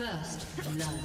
First blood.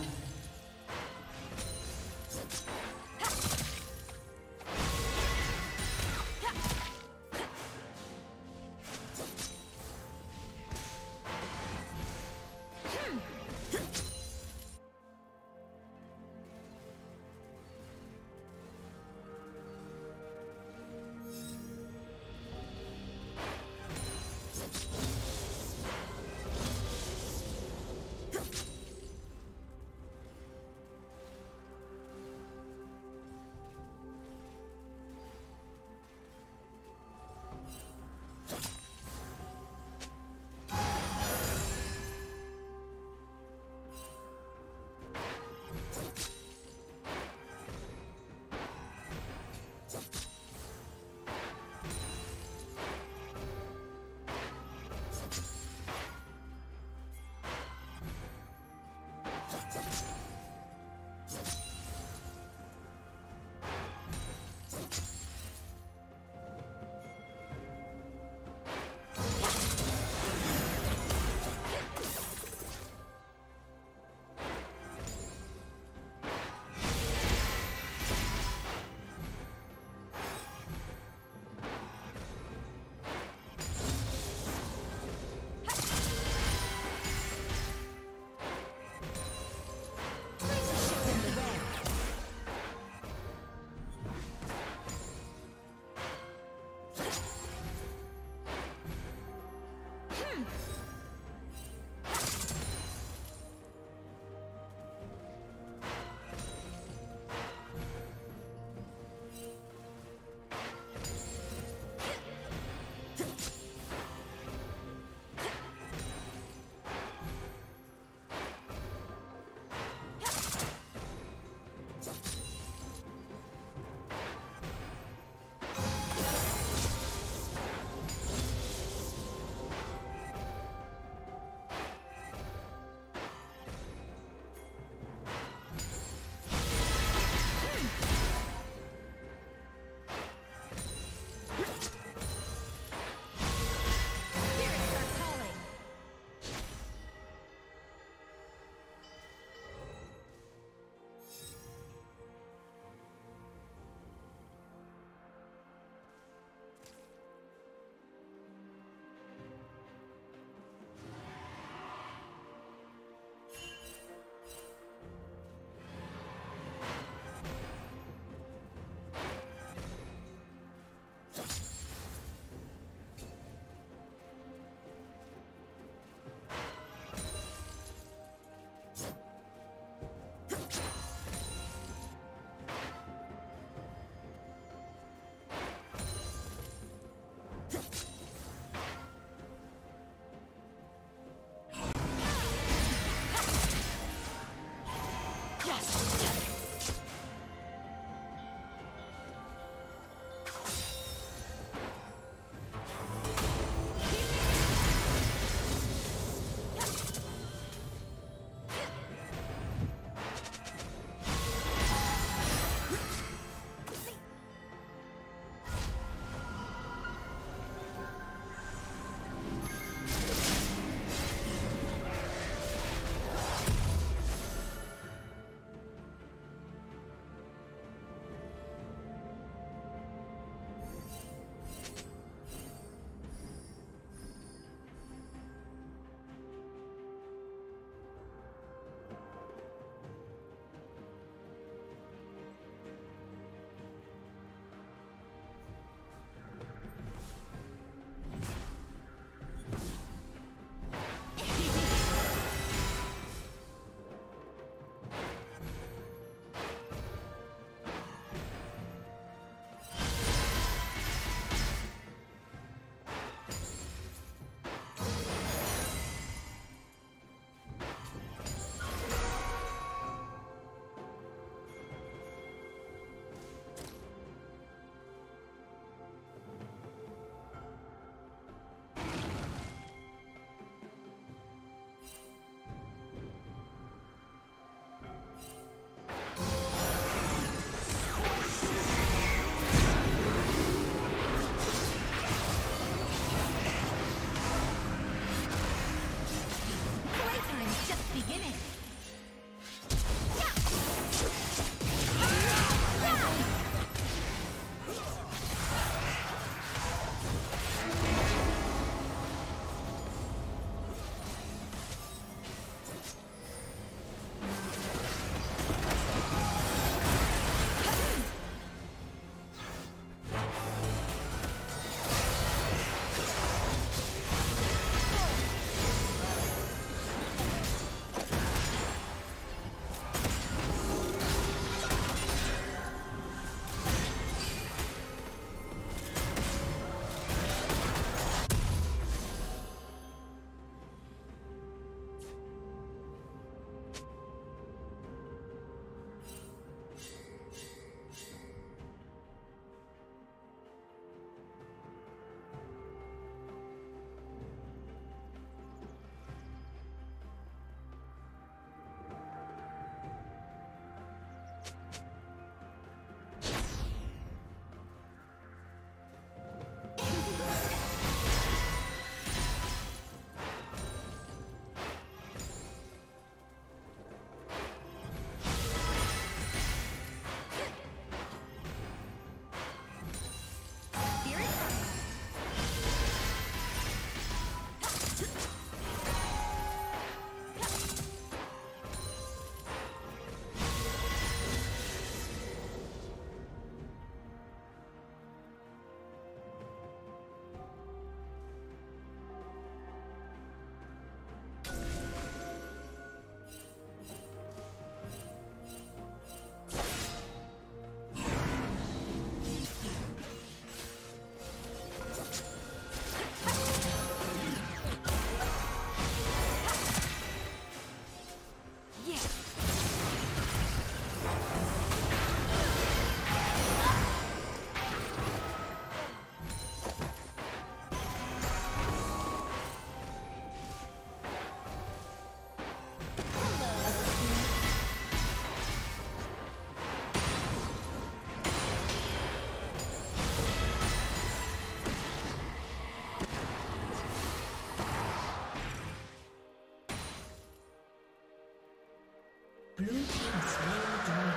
Blue team slain dragon.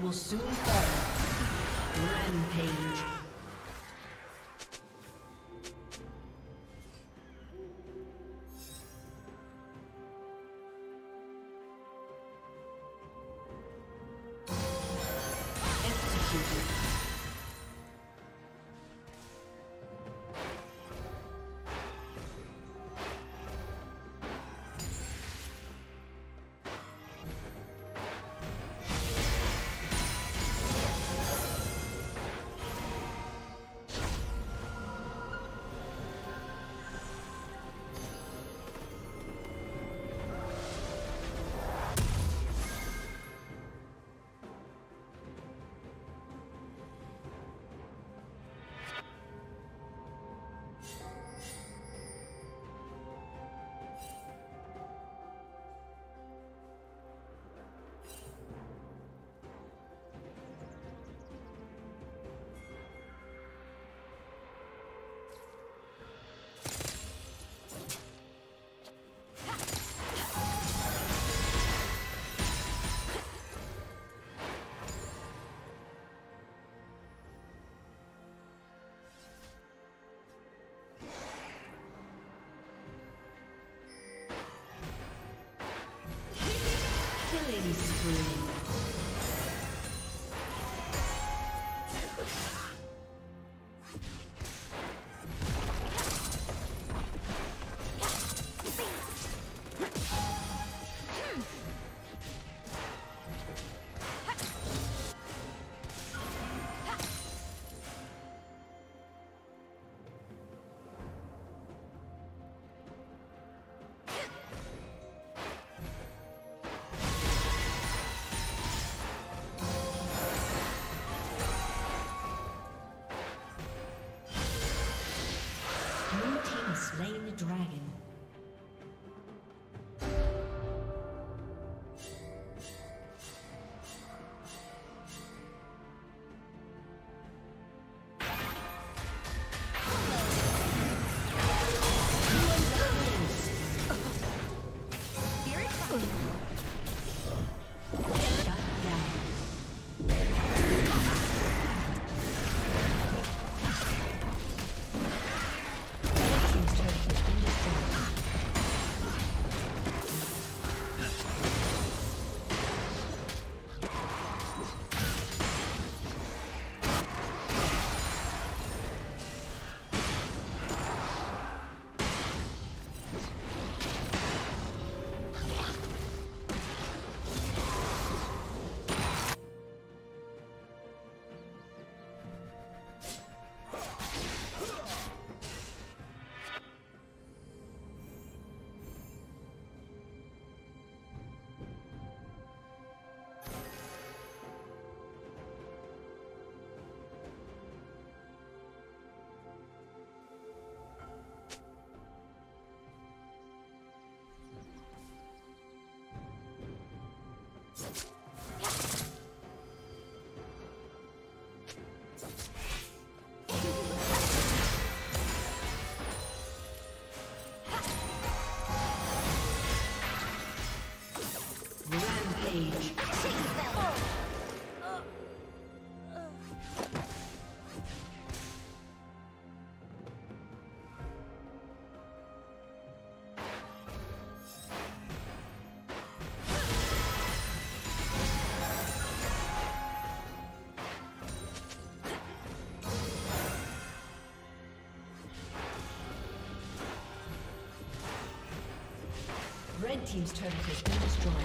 Will soon fall. Rampage. Killing spree. Red team's turret has been destroyed.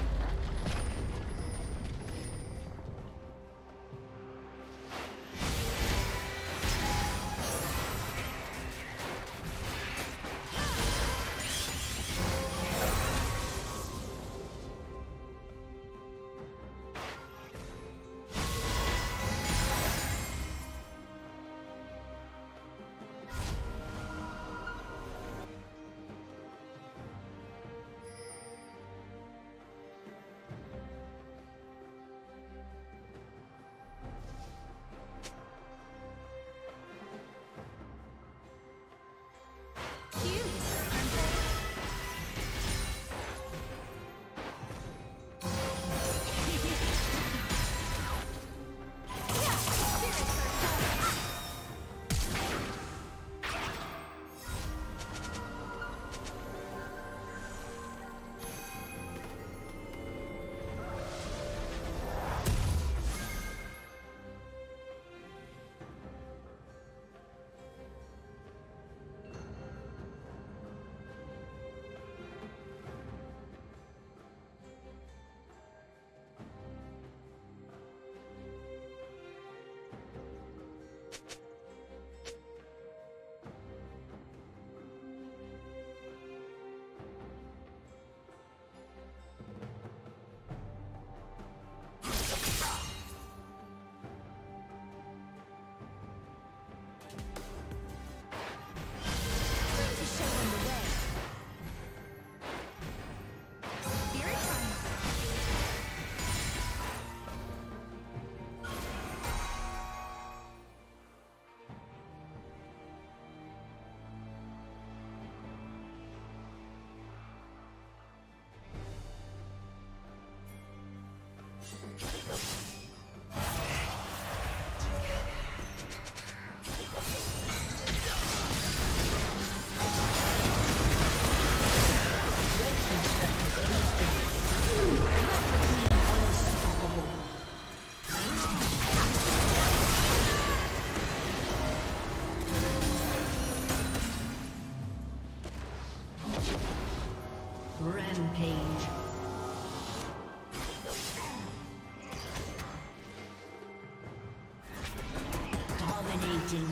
Legend.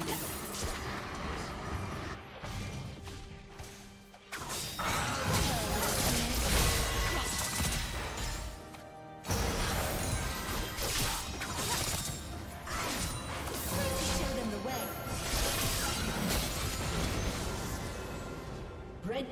Red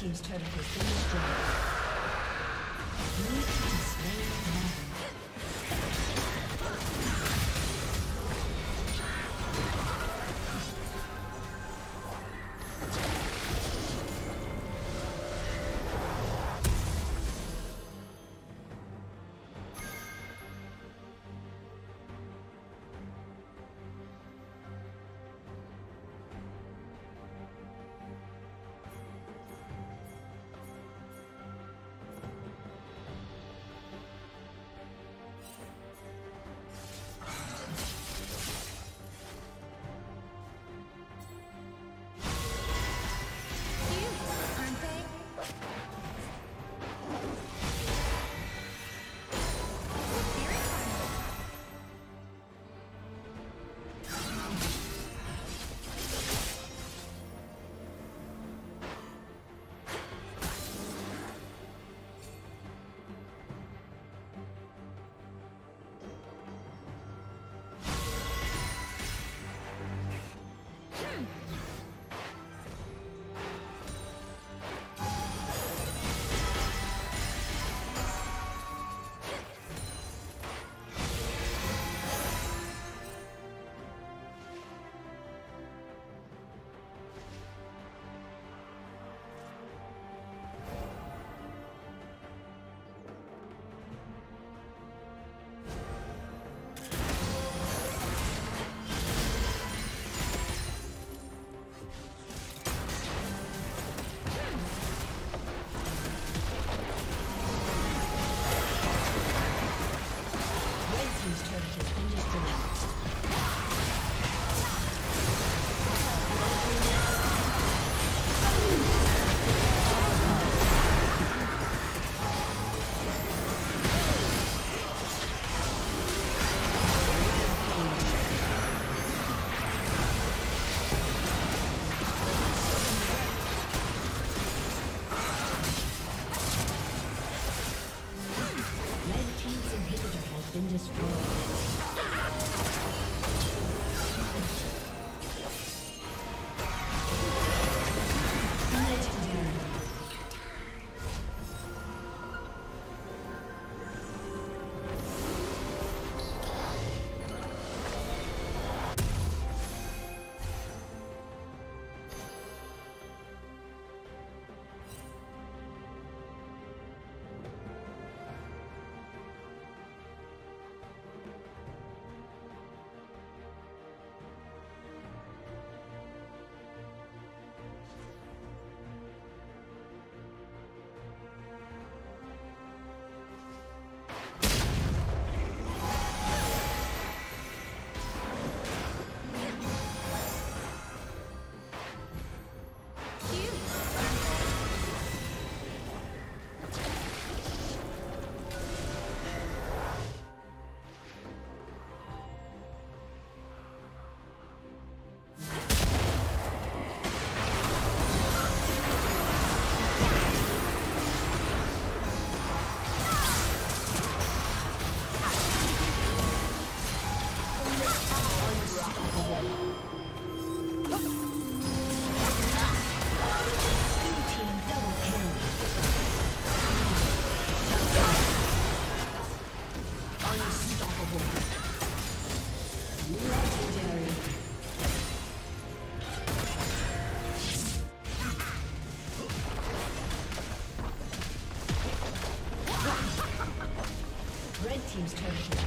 Team's turret has been destroyed. Blue team slain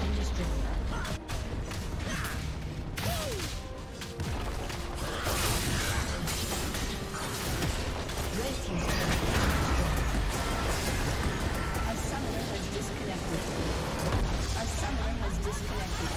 Industry. Planted.